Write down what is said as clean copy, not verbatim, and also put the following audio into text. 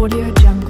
Audio Jungle.